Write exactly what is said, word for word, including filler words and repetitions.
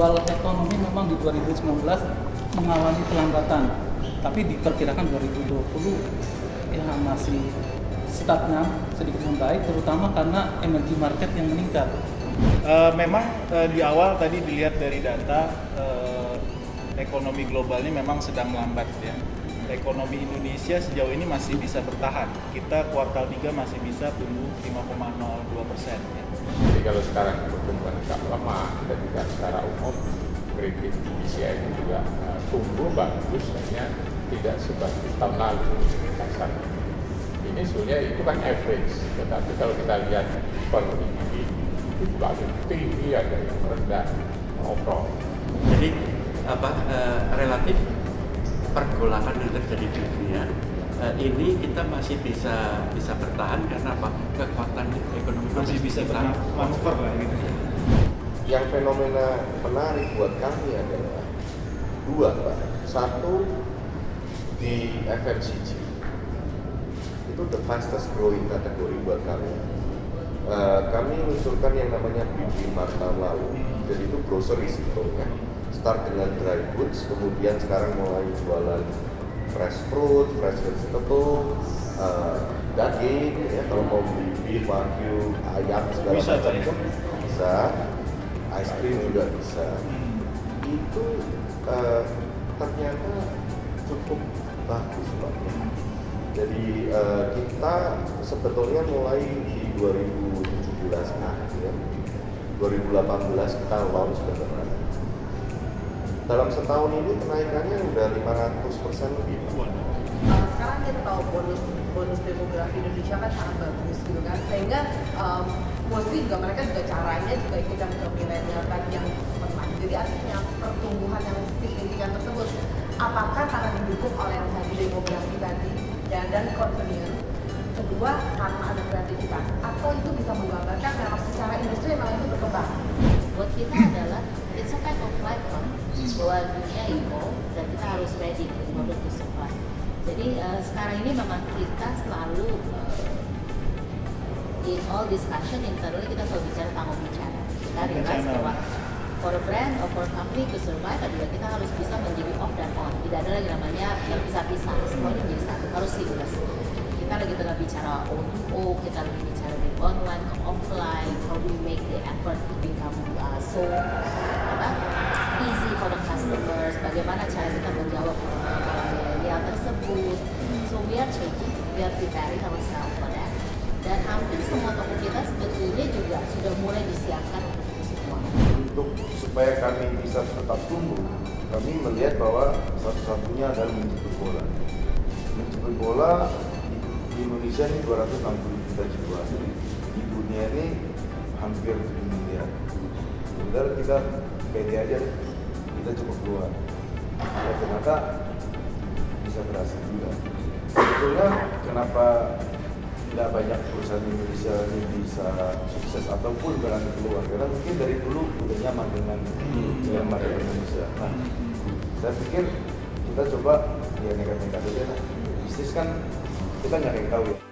global ekonomi memang di dua ribu sembilan belas mengalami pelambatan, tapi diperkirakan dua ribu dua puluh ya masih stagnan, sedikit membaik, terutama karena energi market yang meningkat. Uh, memang uh, di awal tadi dilihat dari data uh, ekonomi global ini memang sedang melambat ya. Ekonomi Indonesia sejauh ini masih bisa bertahan. Kita kuartal tiga masih bisa tumbuh lima koma nol dua persen. Ya. Jadi kalau sekarang pertumbuhan agak lemah, kita juga secara umum kredit B C I ini juga uh, tumbuh bagus, hanya tidak sebagus tahun lalu. Ini sebenarnya itu kan average, tetapi kalau kita lihat ekonomi ini itu ada yang tinggi, ada yang rendah, overall. Jadi apa uh, relatif? Pergolakan yang terjadi di dunia ini kita masih bisa bisa bertahan karena apa, kekuatan ekonomi masih bisa bermanuver lah gitu. Yang fenomena menarik buat kami adalah dua, Pak. Satu di F M C G itu the fastest growing kategori buat kami. Uh, kami munculkan yang namanya B D Mart tahun lalu, jadi itu groceries itu kan. Start dengan dry goods, kemudian sekarang mulai jualan fresh fruit, fresh vegetable, uh, daging, ya, kalau mau beli beef, wagyu, ayam, segala bisa, macam itu bisa, ice cream juga bisa. Itu uh, ternyata cukup bagus banget. Jadi uh, kita sebetulnya mulai di dua ribu tujuh belas akhir, dua ribu delapan belas kita launch beneran. Dalam setahun ini kenaikannya udah lima ratus persen lebih. Uh, sekarang kita tahu bonus bonus demografi Indonesia kan sangat bagus gitu kan, sehingga um, mostly juga mereka juga caranya juga ikutan ke milenial tadi yang teman. Jadi artinya pertumbuhan yang signifikan tersebut, apakah karena didukung oleh yang tadi demografi tadi ya, dan convenience? Kedua karena ada kreativitas, atau itu bisa menggambarkan karena secara industri memang itu berkembang. Buat kita adalah it's a kind of life on. Bahwa dunia evolve dan kita harus ready in order to survive. Jadi uh, sekarang ini memang kita selalu uh, in all discussion internally kita selalu bicara tanggung bicara. Kita realize bahwa for a brand or for a company to survive adalah kita harus bisa menjadi off dan on. Tidak ada lagi namanya yang pisah-pisah, semuanya menjadi satu, harus seamless. Kita lagi tengah bicara O to O, kita lagi bicara di online, offline, how do we make the effort to become uh, so easy for the customers, bagaimana cara kita menjawab milenial tersebut. So we are changing, we are preparing ourselves for that. Dan hampir semua toko kita sebetulnya juga sudah mulai disiapkan untuk itu semua. Untuk supaya kami bisa tetap tumbuh, kami melihat bahwa satu-satunya adalah menjemput bola. Menjemput bola di Indonesia ini dua ratus enam puluh juta jiwa, di dunia ini hampir tujuh miliar. Sebentar kita pede aja, kita cukup keluar ya, ternyata bisa berhasil juga. Sebetulnya kenapa tidak banyak perusahaan Indonesia ini bisa sukses ataupun berani keluar, karena mungkin dari dulu udah nyaman dengan yang hmm. market Indonesia. Nah, saya pikir kita coba ya nekat-nekat aja lah. Bisnis kan kita nyari tahu ya.